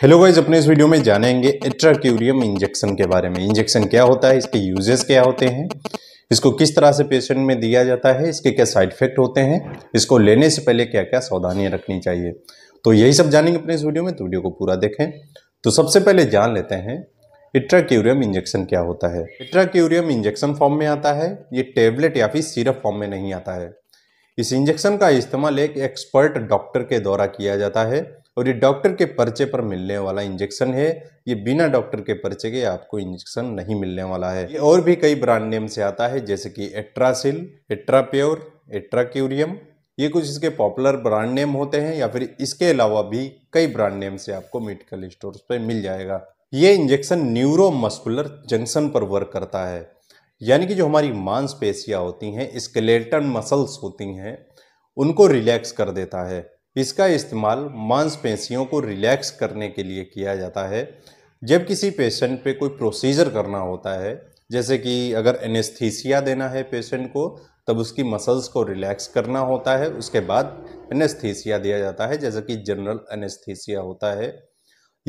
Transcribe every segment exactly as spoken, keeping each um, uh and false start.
Hello guys, अपने इस video में जानेंगे एट्राक्यूरियम इंजेक्शन के बारे में। इंजेक्शन क्या होता है, इसके यूजेस क्या होते हैं, इसको किस तरह से पेशेंट में दिया जाता है, इसके क्या साइड इफेक्ट होते हैं, इसको लेने से पहले क्या क्या सावधानियां रखनी चाहिए, तो यही सब जानेंगे अपने इस वीडियो में। तो वीडियो को पूरा देखें। तो सबसे पहले जान लेते हैं एट्राक्यूरियम इंजेक्शन क्या होता है। एट्राक्यूरियम इंजेक्शन फॉर्म में आता है, ये टेबलेट या फिर सिरप फॉर्म में नहीं आता है। इस इंजेक्शन का इस्तेमाल एक एक्सपर्ट डॉक्टर के द्वारा किया जाता है और ये डॉक्टर के पर्चे पर मिलने वाला इंजेक्शन है। ये बिना डॉक्टर के पर्चे के आपको इंजेक्शन नहीं मिलने वाला है। ये और भी कई ब्रांड नेम से आता है, जैसे कि एट्रासिल, एट्राप्योर, एट्राक्यूरियम, ये कुछ इसके पॉपुलर ब्रांड नेम होते हैं। या फिर इसके अलावा भी कई ब्रांड नेम से आपको मेडिकल स्टोर्स पर मिल जाएगा। ये इंजेक्शन न्यूरो मस्कुलर जंक्शन पर वर्क करता है, यानी कि जो हमारी मांसपेशियाँ होती हैं, स्केलेटन मसल्स होती हैं, उनको रिलैक्स कर देता है। इसका इस्तेमाल मांसपेशियों को रिलैक्स करने के लिए किया जाता है। जब किसी पेशेंट पे कोई प्रोसीजर करना होता है, जैसे कि अगर एनेस्थीसिया देना है पेशेंट को, तब उसकी मसल्स को रिलैक्स करना होता है, उसके बाद एनेस्थीसिया दिया जाता है, जैसे कि जनरल एनेस्थीसिया होता है।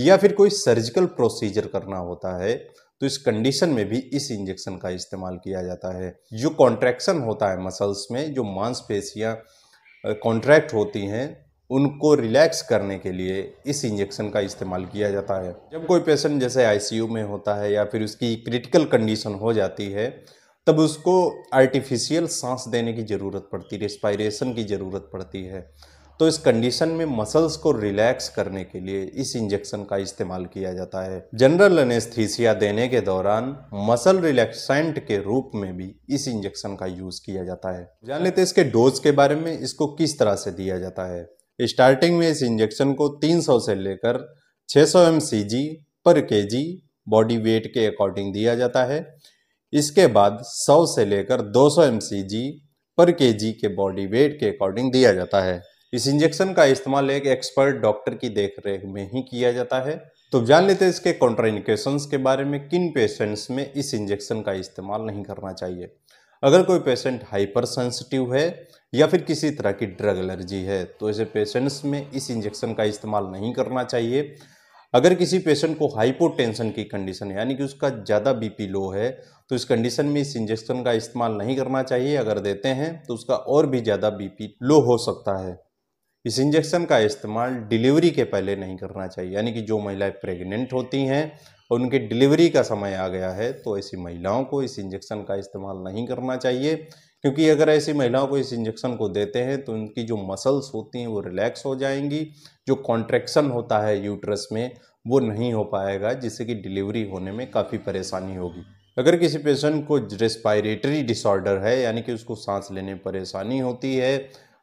या फिर कोई सर्जिकल प्रोसीजर करना होता है, तो इस कंडीशन में भी इस इंजेक्शन का इस्तेमाल किया जाता है। जो कॉन्ट्रैक्शन होता है मसल्स में, जो मांसपेशियां कॉन्ट्रैक्ट होती हैं, उनको रिलैक्स करने के लिए इस इंजेक्शन का इस्तेमाल किया जाता है। जब कोई पेशेंट जैसे आईसीयू में होता है या फिर उसकी क्रिटिकल कंडीशन हो जाती है, तब उसको आर्टिफिशियल सांस देने की ज़रूरत पड़ती है, रेस्पायरेशन की ज़रूरत पड़ती है। तो इस कंडीशन में मसल्स को रिलैक्स करने के लिए इस इंजेक्शन का इस्तेमाल किया जाता है। जनरल एनेस्थीसिया देने के दौरान मसल रिलैक्सेंट के रूप में भी इस इंजेक्शन का यूज़ किया जाता है। जान लेते हैं इसके डोज के बारे में, इसको किस तरह से दिया जाता है। स्टार्टिंग में इस इंजेक्शन को तीन सौ से लेकर छह सौ एमसीजी पर केजी बॉडी वेट के अकॉर्डिंग दिया जाता है। इसके बाद सौ से लेकर दो सौ एमसीजी पर केजी के बॉडी वेट के अकॉर्डिंग दिया जाता है। इस इंजेक्शन का इस्तेमाल एक एक्सपर्ट डॉक्टर की देखरेख में ही किया जाता है। तो जान लेते हैं इसके कॉन्ट्राइंडिकेशंस के बारे में, किन पेशेंट्स में इस इंजेक्शन का इस्तेमाल नहीं करना चाहिए। अगर कोई पेशेंट हाइपरसेंसिटिव है या फिर किसी तरह की ड्रग एलर्जी है, तो ऐसे पेशेंट्स में इस इंजेक्शन का इस्तेमाल नहीं करना चाहिए। अगर किसी पेशेंट को हाइपोटेंशन की कंडीशन है, यानी कि उसका ज़्यादा बीपी लो है, तो इस कंडीशन में इस इंजेक्शन का इस्तेमाल नहीं करना चाहिए। अगर देते हैं तो उसका और भी ज़्यादा बीपी लो हो सकता है। इस इंजेक्शन का इस्तेमाल डिलीवरी के पहले नहीं करना चाहिए, यानी कि जो महिलाएं प्रेग्नेंट होती हैं और उनके डिलीवरी का समय आ गया है, तो ऐसी महिलाओं को इस इंजेक्शन का इस्तेमाल नहीं करना चाहिए। क्योंकि अगर ऐसी महिलाओं को इस इंजेक्शन को देते हैं तो उनकी जो मसल्स होती हैं वो रिलैक्स हो जाएंगी, जो कॉन्ट्रैक्शन होता है यूट्रस में वो नहीं हो पाएगा, जिससे कि डिलीवरी होने में काफ़ी परेशानी होगी। अगर किसी पेशेंट को रेस्पायरेटरी डिसऑर्डर है, यानी कि उसको सांस लेने में परेशानी होती है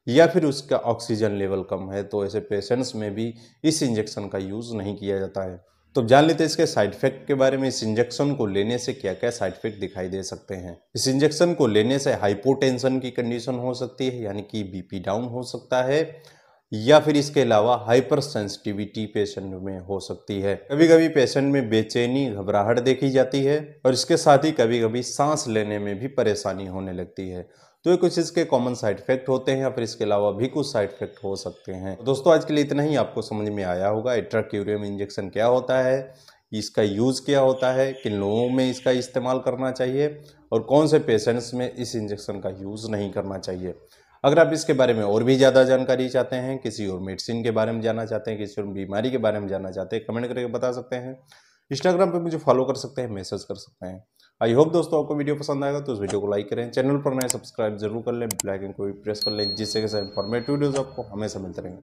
या फिर उसका ऑक्सीजन लेवल कम है, तो ऐसे पेशेंट्स में भी इस इंजेक्शन का यूज़ नहीं किया जाता है। तो जान लेते हैं इसके साइड इफेक्ट के बारे में। इस इंजेक्शन को लेने से क्या क्या साइड इफेक्ट दिखाई दे सकते हैं। इस इंजेक्शन को लेने से हाइपोटेंशन की कंडीशन हो सकती है, यानी कि बीपी डाउन हो सकता है, या फिर इसके अलावा हाइपरसेंसिटिविटी पेशेंट में हो सकती है। कभी कभी पेशेंट में बेचैनी, घबराहट देखी जाती है और इसके साथ ही कभी कभी सांस लेने में भी परेशानी होने लगती है। तो ये कुछ इसके कॉमन साइड इफेक्ट होते हैं, या फिर इसके अलावा भी कुछ साइड इफेक्ट हो सकते हैं। दोस्तों, आज के लिए इतना ही। आपको समझ में आया होगा एट्राक्यूरियम इंजेक्शन क्या होता है, इसका यूज़ क्या होता है, किन लोगों में इसका इस्तेमाल करना चाहिए और कौन से पेशेंट्स में इस इंजेक्शन का यूज़ नहीं करना चाहिए। अगर आप इसके बारे में और भी ज़्यादा जानकारी चाहते हैं, किसी और मेडिसिन के बारे में जानना चाहते हैं, किसी और बीमारी के बारे में जानना चाहते हैं, कमेंट करके बता सकते हैं। इंस्टाग्राम पर मुझे फॉलो कर सकते हैं, मैसेज कर सकते हैं। आई होप दोस्तों आपको वीडियो पसंद आएगा, तो इस वीडियो को लाइक करें, चैनल पर नए सब्सक्राइब जरूर कर लें, बेल आइकन को भी प्रेस कर लें, जिससे कि इंफॉर्मेटिव वीडियोस आपको हमेशा मिलते रहेंगे।